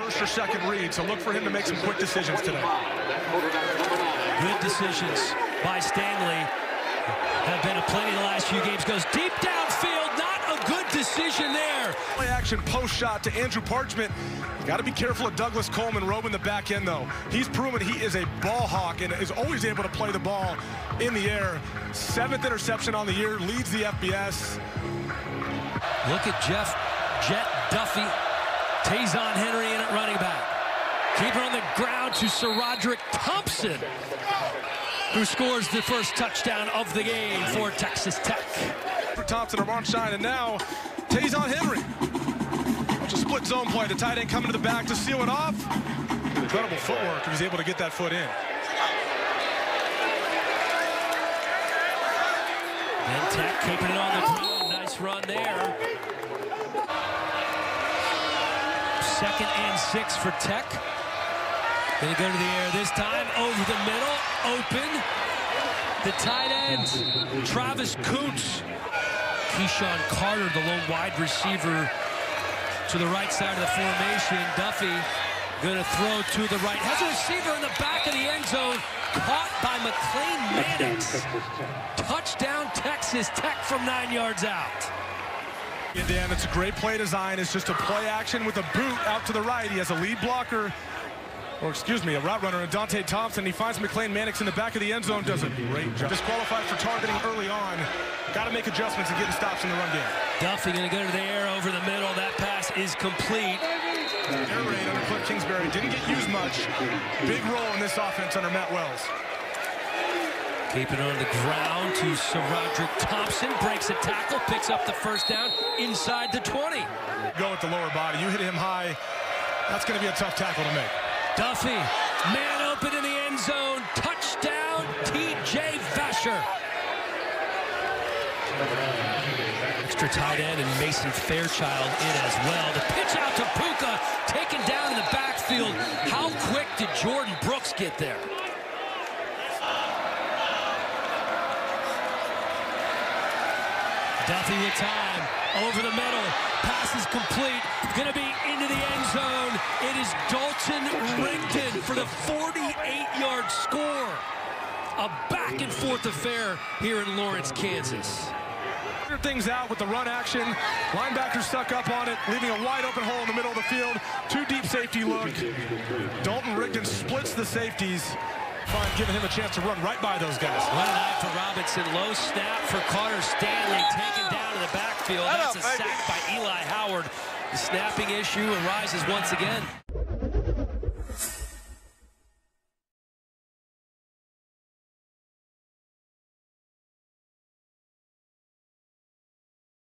First or second read, so look for him to make some quick decisions today. Good decisions by Stanley. Have been a plenty the last few games. Goes deep downfield, not a good decision there. Play action post shot to Andrew Parchment. Got to be careful of Douglas Coleman roaming the back end, though. He's proven he is a ball hawk and is always able to play the ball in the air. 7th interception on the year, leads the FBS. Look at Jeff Jet Duffey. Tazon Henry in at running back. Keeper on the ground to Sir Roderick Thompson, who scores the first touchdown of the game for Texas Tech. For Thompson, Armand Shine, and now Tazon Henry. It's a split zone play. The tight end coming to the back to seal it off. Incredible footwork if he's able to get that foot in. And Tech keeping it on the ground. Nice run there. 2nd and 6 for Tech. They go to the air this time, over the middle, open. The tight end, Travis Cootes. Keyshawn Carter, the lone wide receiver, to the right side of the formation. Duffey gonna throw to the right. Has a receiver in the back of the end zone, caught by McLean Mannix. Touchdown Texas Tech from 9 yards out. And Dan, it's a great play design. It's just a play action with a boot out to the right. He has a lead blocker, or excuse me, a route runner, and Dante Thompson. He finds McLean Mannix in the back of the end zone. Does a great job. Disqualified for targeting early on. Got to make adjustments and getting stops in the run game. Duffey going to go to the air over the middle. That pass is complete. Air raid under Clint Kingsbury. Didn't get used much. Big role in this offense under Matt Wells. Keeping on the ground to Sir Roderick Thompson, breaks a tackle, picks up the first down inside the 20. Go at the lower body, you hit him high, that's going to be a tough tackle to make. Duffey, man open in the end zone, touchdown TJ Vasher. Extra tight end and Mason Fairchild in as well. The pitch out to Puka, taken down in the backfield. How quick did Jordan Brooks get there? Duffey with time, over the middle, pass is complete, gonna be into the end zone. It is Dalton Rigdon for the 48-yard score. A back-and-forth affair here in Lawrence, Kansas. Things out with the run action, linebacker stuck up on it, leaving a wide open hole in the middle of the field. Two deep safety look. Dalton Rigdon splits the safeties. Fine, giving him a chance to run right by those guys. One eye for Robinson, low snap for Carter Stanley, taken down to the backfield. That's a sack by Eli Howard. The snapping issue arises once again.